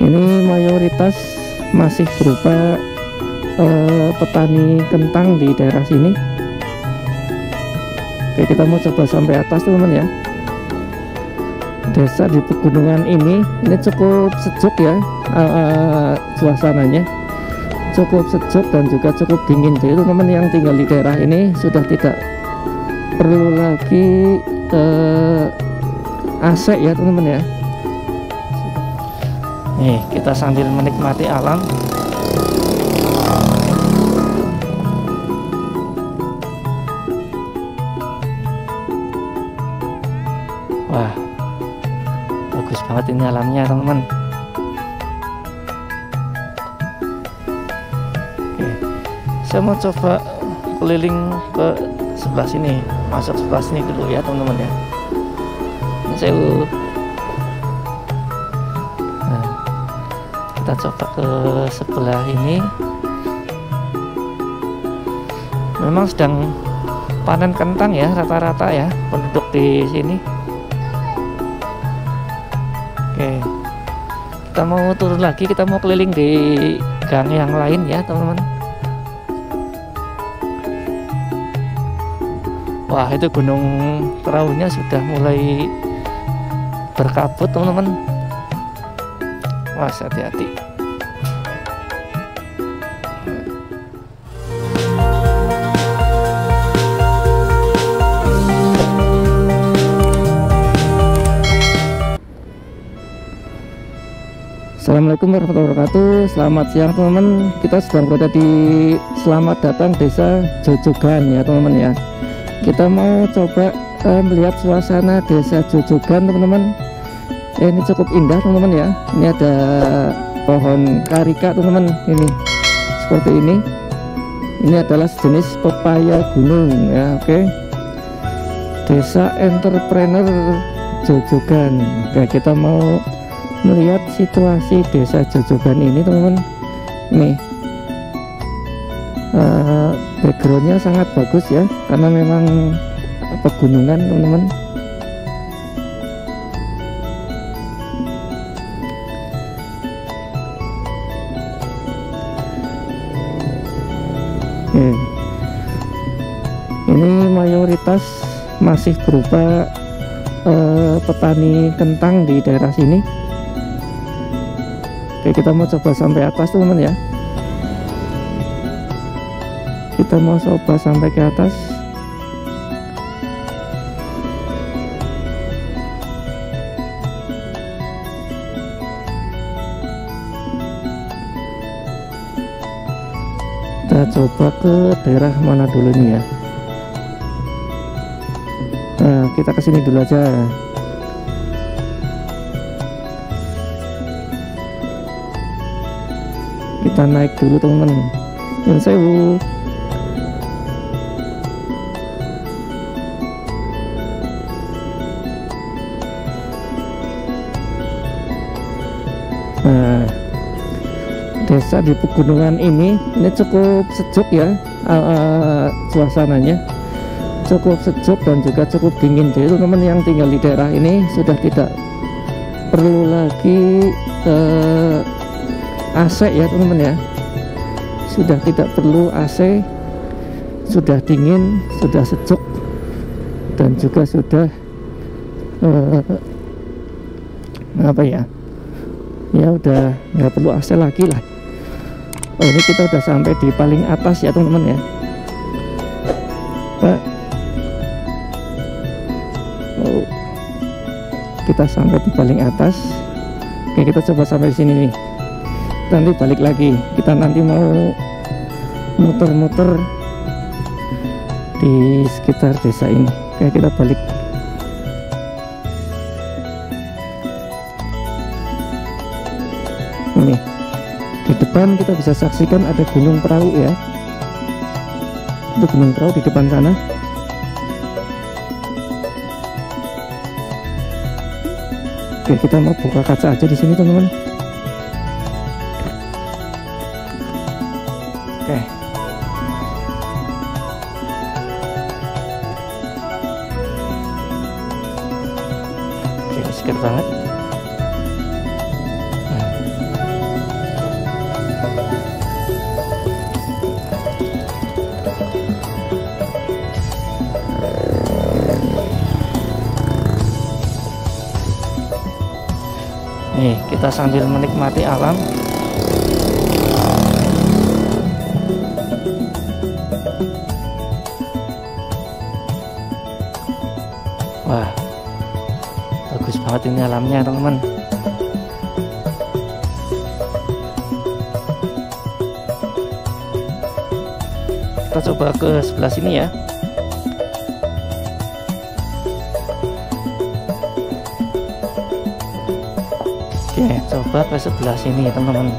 Ini mayoritas masih berupa petani kentang di daerah sini. Oke, kita mau coba sampai atas teman-teman ya. Desa di pegunungan ini cukup sejuk ya, suasananya cukup sejuk dan juga cukup dingin. Jadi teman-teman yang tinggal di daerah ini sudah tidak perlu lagi AC ya teman-teman ya. Nih kita sambil menikmati alam. Wah, bagus banget ini alamnya teman-teman. Saya mau coba keliling ke sebelah sini, masuk sebelah sini dulu ya teman-teman ya. Ini saya, nah, kita coba ke sebelah ini. Memang sedang panen kentang ya, rata-rata ya penduduk di sini. Oke, kita mau turun lagi, kita mau keliling di gang yang lain ya teman-teman. Wah, itu Gunung Praunya sudah mulai berkabut teman-teman. Wah, hati-hati. Assalamualaikum warahmatullahi wabarakatuh. Selamat siang teman-teman. Kita sedang berada di Selamat Datang Desa Jojogan ya teman-teman ya. Kita mau coba melihat suasana Desa Jojogan teman-teman. Ini cukup indah teman-teman ya. Ini ada pohon karika teman-teman. Ini seperti ini. Ini adalah sejenis pepaya gunung ya. Oke. Desa Entrepreneur Jojogan. Oke, kita mau melihat situasi Desa Jojogan ini teman-teman. Nih. Backgroundnya sangat bagus ya, karena memang pegunungan teman-teman. Ini mayoritas masih berupa petani kentang di daerah sini. Oke, kita mau coba sampai atas teman-teman ya. Kita mau coba sampai ke atas. Kita coba ke daerah mana dulu nih ya. Nah, kita ke sini dulu aja. Kita naik dulu teman-teman. Yang saya desa di pegunungan ini cukup sejuk ya, suasananya cukup sejuk dan juga cukup dingin. Jadi teman-teman yang tinggal di daerah ini sudah tidak perlu lagi AC ya teman-teman ya. Sudah tidak perlu AC, sudah dingin, sudah sejuk, dan juga sudah apa ya, ya udah nggak perlu AC lagi lah. Oh, ini kita udah sampai di paling atas ya teman-teman ya. Oh, kita sampai di paling atas. Oke, kita coba sampai di sini nih. Nanti balik lagi. Kita nanti mau muter-muter di sekitar desa ini. Oke, kita balik. Ini di depan kita bisa saksikan ada Gunung Prau ya. Itu Gunung Prau di depan sana. Oke, kita mau buka kaca aja di sini teman-teman. Oke. Oke, seger banget. Nih, kita sambil menikmati alam. Wah, bagus banget ini alamnya, teman-teman. Kita coba ke sebelah sini ya. Oke, coba ke sebelah sini teman-teman.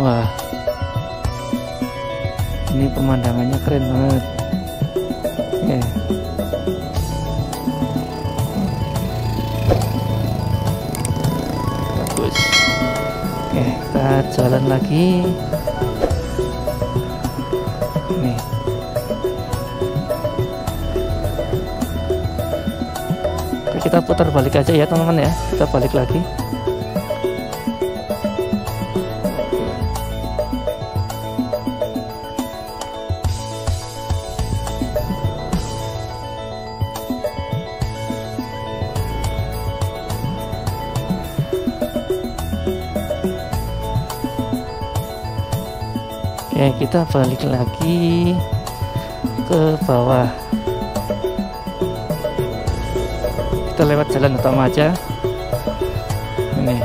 Wah, ini pemandangannya keren banget. Oke. Bagus. Oke, kita jalan lagi. Nih. Kita putar balik aja ya teman-teman ya, kita balik lagi. Oke, kita balik lagi ke bawah. Kita lewat jalan utama aja. Ini.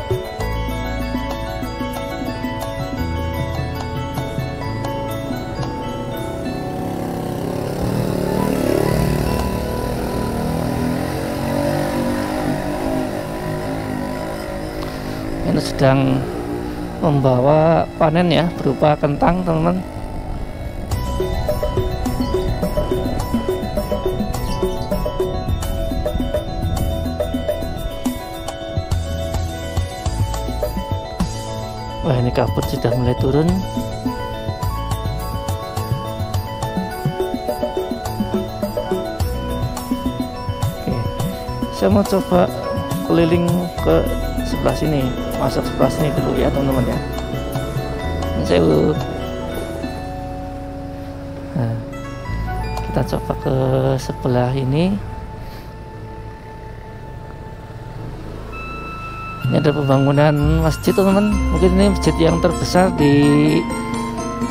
Ini sedang membawa panen ya, berupa kentang, teman-teman. Wah, ini kabut sudah mulai turun. Oke, saya mau coba keliling ke sebelah sini, masuk sebelah sini dulu ya teman-teman ya. Saya nah, kita coba ke sebelah ini. Ini ada pembangunan masjid teman-teman. Mungkin ini masjid yang terbesar di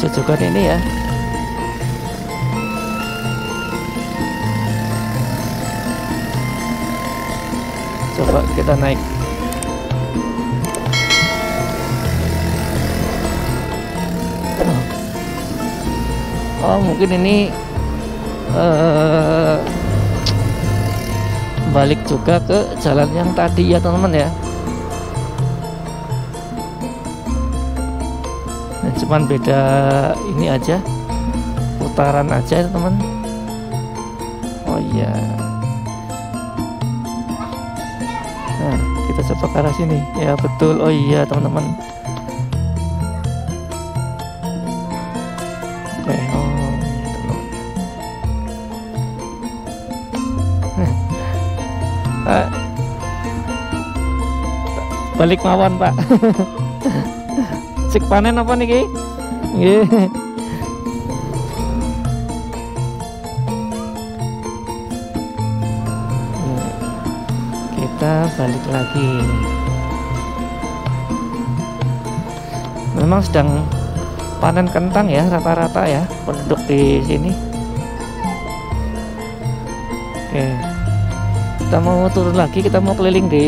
Jojogan ini ya. Coba kita naik. Oh, mungkin ini balik juga ke jalan yang tadi ya teman-teman ya. Cuman beda ini aja, putaran aja ya teman. Oh iya. Nah, kita coba ke arah sini ya, betul. Oh iya teman-teman. Oke, oh Pak, balik mawon Pak. Cek panen apa nih Ki? Yeah. Kita balik lagi. Memang sedang panen kentang ya rata-rata ya penduduk di sini. Oke, kita mau turun lagi, kita mau keliling di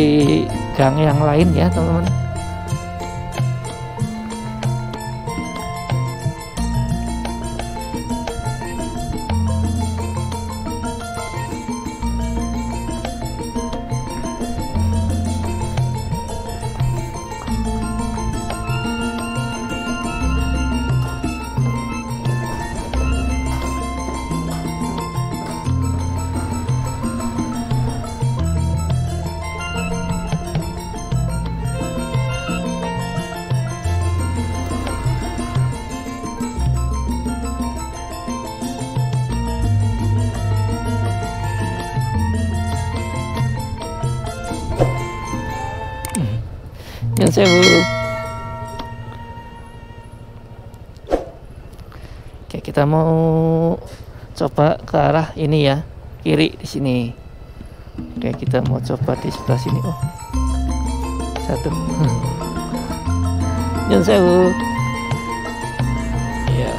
gang yang lain ya teman-teman. Oke, kita mau coba ke arah ini ya, kiri di sini. Oke, kita mau coba di sebelah sini. Oh, satu. Nyun sewu. Ya.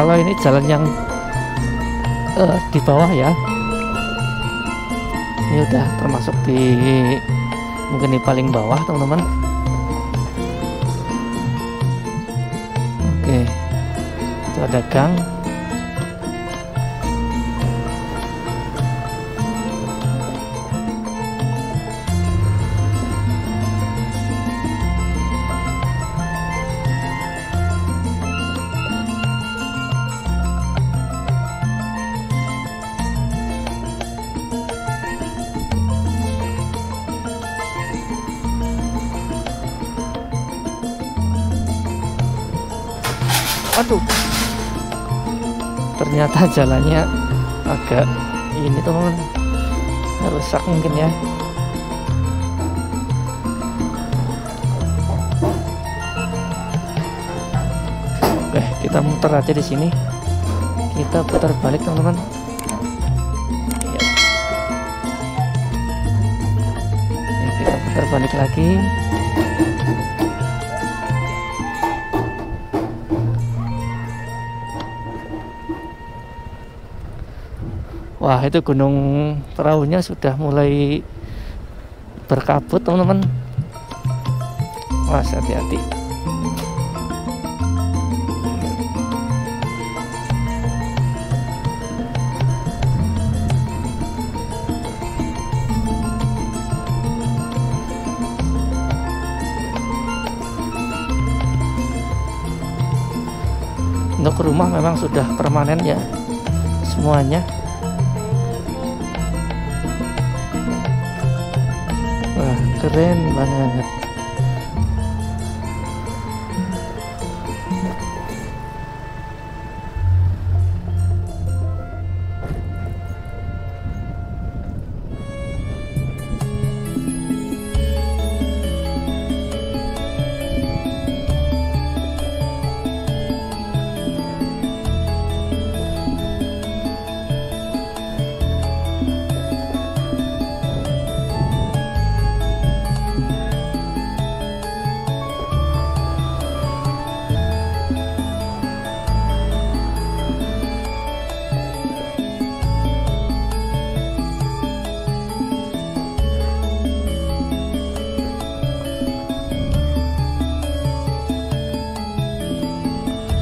Kalau ini jalan yang di bawah ya, ini udah termasuk di mungkin di paling bawah teman-teman. Oke, itu ada gang. Aduh, ternyata jalannya agak ini teman-teman, rusak mungkin ya. Oke, kita muter aja di sini. Kita putar balik teman-teman. Ya, kita putar balik lagi. Wah, itu Gunung Praunya sudah mulai berkabut teman-teman. Mas, hati-hati. Untuk rumah memang sudah permanen ya semuanya. Keren banget.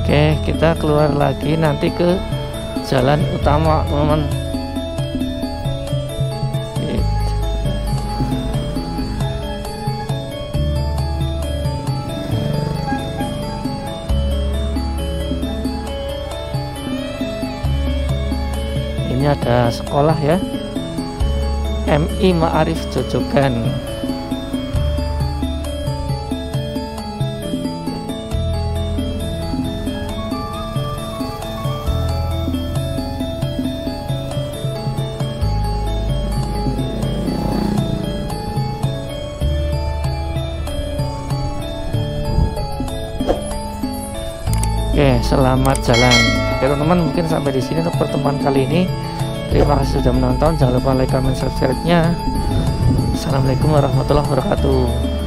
Oke, kita keluar lagi nanti ke jalan utama teman-teman. Ini ada sekolah ya, MI Ma'arif Jojogan. Oke, selamat jalan. Oke teman-teman, mungkin sampai di sini untuk pertemuan kali ini. Terima kasih sudah menonton. Jangan lupa like, comment, subscribe-nya. Assalamualaikum warahmatullahi wabarakatuh.